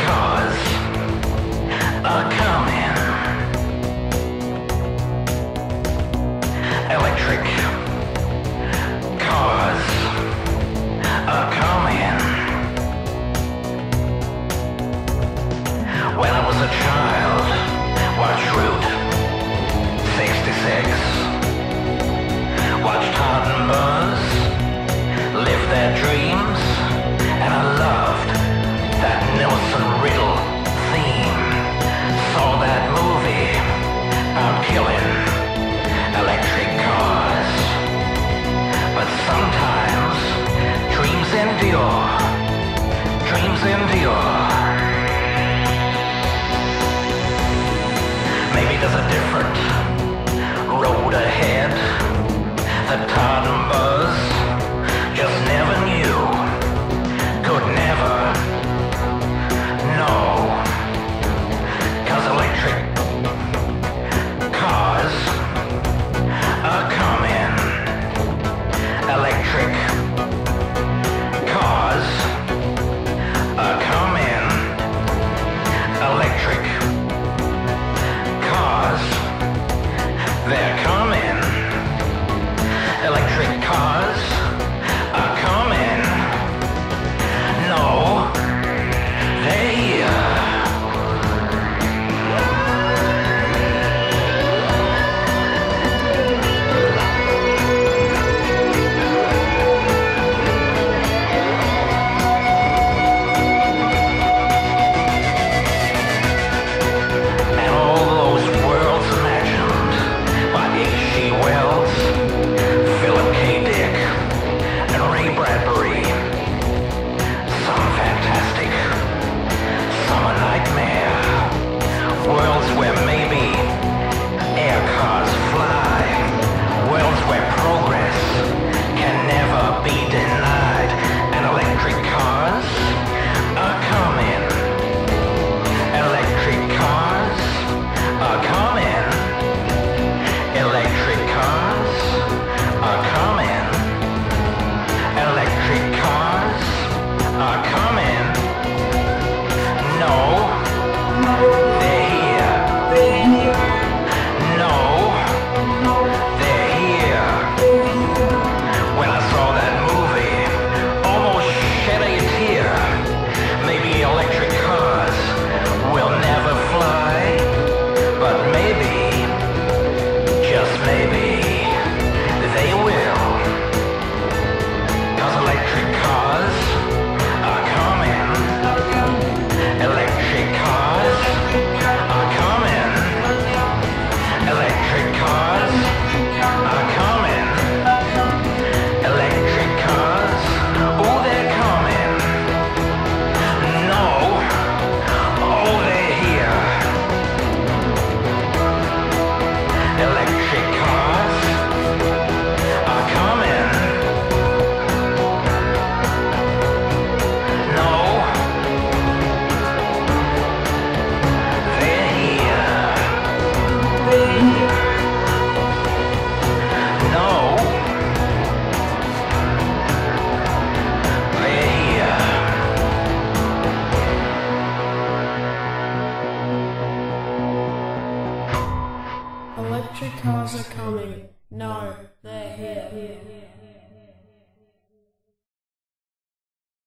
cars are coming. Electric cars are coming. When I was a child, watched Route 66, watched Hard and Buzz live their dreams. And I loved that Nelson Riddle theme. Saw that movie about killing electric cars. But sometimes dreams endure. Dreams endure. Maybe there's a different road ahead that Todd and Buzz just never knew. Electric cars are coming. No, they're here.